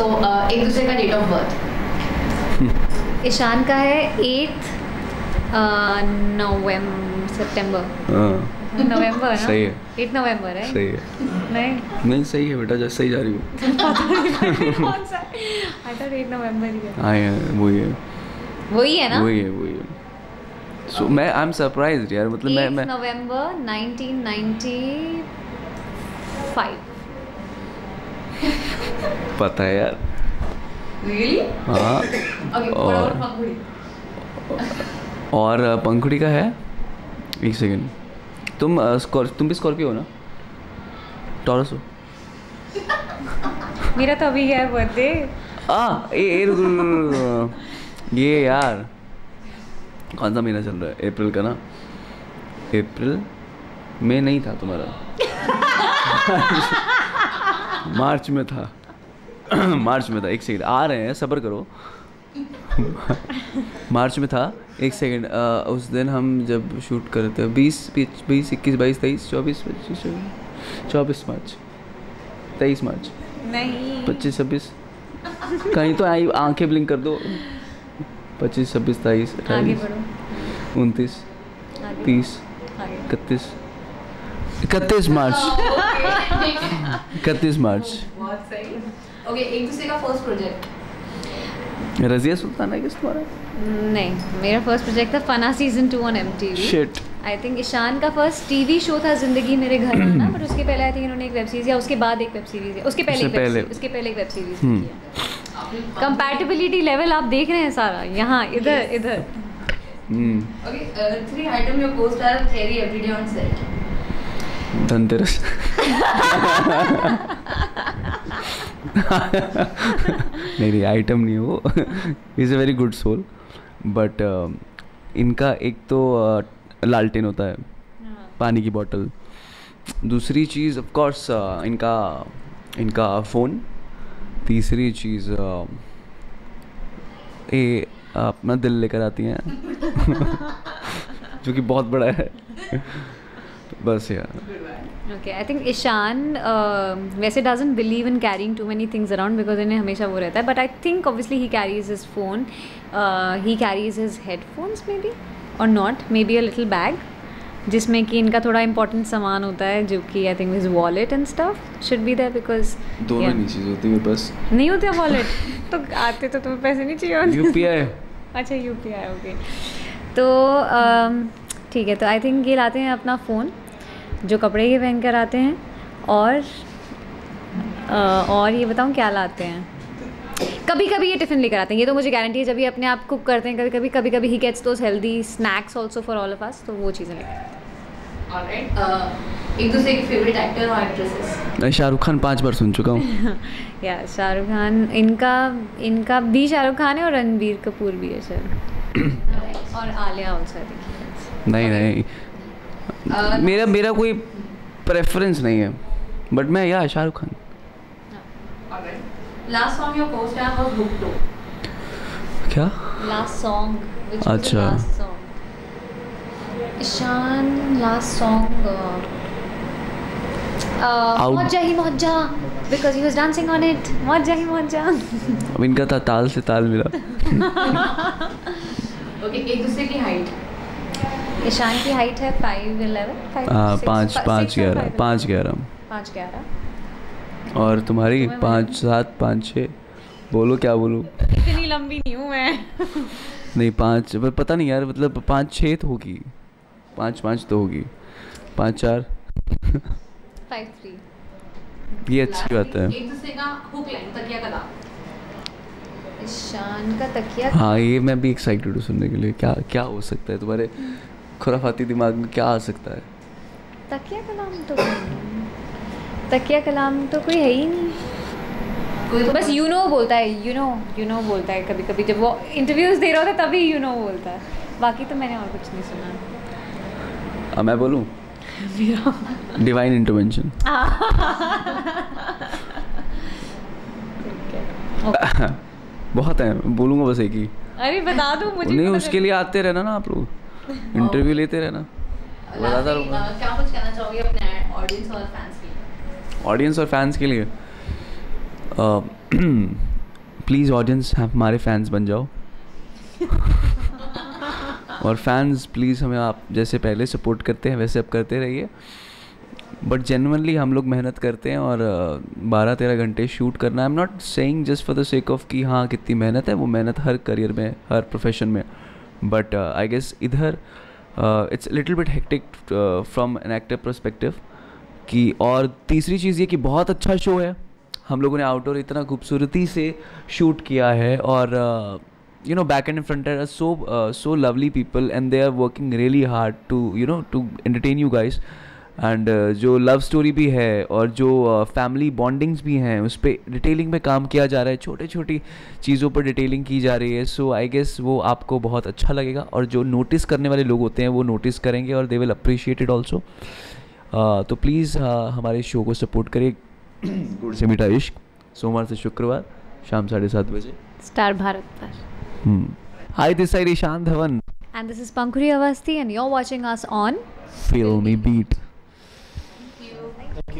तो एक दूसरे का डेट ऑफ बर्थ ईशान का है 8 नवंबर सही है 8 नवंबर है सही है नहीं सही है बेटा जैसे ही जा रही हूँ कौन सा आई थॉट 8 नवंबर ही है हाँ वही है So, मैं I'm surprised यार मतलब 8 नवंबर 1995 पता है यार really? हाँ okay, और पंखुड़ी का है एक सेकेंड तुम भी स्कॉर्पियो हो ना टॉरस हो मेरा तो अभी है बर्थडे ये यार कौन सा महीना चल रहा है अप्रैल का ना अप्रैल में नहीं था तुम्हारा मार्च में था एक सेकंड आ रहे हैं सब्र करो मार्च में था एक सेकंड उस दिन हम जब शूट कर रहे थे 20, 21, 22, 23, 24, 25, 26, 27, 28 मार्च 23 मार्च नहीं 25, 26 कहीं तो आई आंखें ब्लिंक कर दो 25, 27, 28, 29, 30, 31, 31 मार्च बहुत सही। ओके एक दूसरे का फर्स्ट प्रोजेक्ट रजिया सुल्तान है किस तुम्हारा? नहीं मेरा फर्स्ट प्रोजेक्ट था Fanaa season 2 on MTV। Shit I think Ishaan का फर्स्ट टीवी शो था जिंदगी मेरे घर में ना बट उसके पहले आई थिंक इन्होंने एक वेब सीरीज या उसके बाद एक वेब सीरीज है उसके पहले एक वेब सीरीज की कंपैटिबिलिटी लेवल आप देख रहे हैं सारा यहाँ इधर yes. इधर okay 3 item your post are there everyday on set Dhanteras नहीं आइटम नहीं वो is a very good soul but इनका एक तो लालटेन होता है पानी की बॉटल दूसरी चीज़ ऑफ कोर्स इनका फ़ोन तीसरी चीज़ ये अपना दिल लेकर आती हैं जो कि बहुत बड़ा है बस यार ओके आई थिंक ईशान वैसे doesn't believe in carrying too many things around because इन्हें हमेशा वो रहता है but I think obviously he carries his phone he carries his headphones maybe और not maybe a little bag जिसमें कि इनका थोड़ा इम्पोर्टेंट सामान होता है जो कि I think is wallet and stuff should be there because दोनों नहीं चीज़ होती है बस नहीं होती वॉलेट तो आते तो तुम्हें पैसे नहीं चाहिए UPI अच्छा UPI ओके तो ठीक है तो आई थिंक ये लाते हैं अपना फ़ोन जो कपड़े के पहन कर आते हैं और ये बताऊँ क्या लाते हैं कभी कभी ये टिफिन लेकर आते हैं ये तो मुझे गारंटी है जब ये अपने आप कुक करते हैं कभी कभी he gets those healthy snacks also for all of us तो वो चीज़ें लेकर आते हैं ऑलराइट एक दूसरे के फेवरेट एक्टर और एक्ट्रेसेस शाहरुख खान 5 बार सुन चुका हूँ या शाहरुख खान इनका भी शाहरुख खान है और रणबीर कपूर भी है सर और आलिया ऑल्सो नहीं मेरा कोई प्रेफरेंस नहीं है बट मैं या Shahrukh Khan Last song your co-star was hooked on. क्या? Last song. Which was the last song? Ishan last song. मौजा ही मौजा. Because he was dancing on it. मौजा ही मौजा. अब इनका था ताल से ताल मिला. Okay एक दूसरे की height. ईशान की height है 5'11". हाँ 5'11". और तुम्हारी 5'7" 5'6" बोलो क्या बोलूँ इतनी लंबी नहीं हूँ मैं नहीं 5 पता नहीं यार मतलब 5'6" तो होगी 5'5" तो होगी 5'4" 5'3" ये अच्छी बात है एक दूसरे का हुक लाइन तकिया का ईशान का तकिया हाँ ये मैं भी एक्साइटेड हूँ सुनने के लिए क्या क्या हो सकता है तुम्हारे खुराफाती दिमाग में क्या आ सकता है तकिया का नाम तो तकिया कलाम तो कोई है ही नहीं कोई तो बस you know बोलता है you know बोलता है कभी कभी जब वो इंटरव्यूज दे रहा होता है तभी you know बोलता है बाकी तो मैंने और कुछ नहीं सुना मैं बोलूँ डिवाइन इंटरवेंशन बहुत है बोलूँगा बस एक ही अरे बता दो मुझे नहीं उसके लिए आते रहना ना आप लोग इंटरव्यू लेते रहना बताता रहूँगा क्या कुछ कहना चाहोगे अपने ऑडियंस और फैंस के लिए प्लीज़ ऑडियंस हमारे फैंस बन जाओ और फैंस प्लीज़ हमें आप जैसे पहले सपोर्ट करते हैं वैसे अब करते रहिए। बट जेन्युइनली हम लोग मेहनत करते हैं और 12-13 घंटे शूट करना। I am not saying just for the sake of कि हाँ कितनी मेहनत है, वो मेहनत हर करियर में हर प्रोफेशन में, बट आई गेस इधर it's little bit hectic from an actor perspective कि। और तीसरी चीज़ ये कि बहुत अच्छा शो है, हम लोगों ने आउटडोर इतना खूबसूरती से शूट किया है और you know back and front are so lovely people and they are working really hard to you know to entertain you guys and जो love story भी है और जो family bondings भी हैं उस पर detailing में काम किया जा रहा है, छोटे छोटी चीज़ों पर detailing की जा रही है। so I guess वो आपको बहुत अच्छा लगेगा और जो notice करने वाले लोग होते हैं वो notice करेंगे और they will appreciate it also। तो please हमारे show को support करिए, गुड से मीठा इश्क, सोमवार से शुक्रवार शाम 7:30 बजे स्टार भारत पर। Hi, this is Ishan Dhawan and this is Pankudi Awasthi and you're watching us on Filmy Beat. Thank you.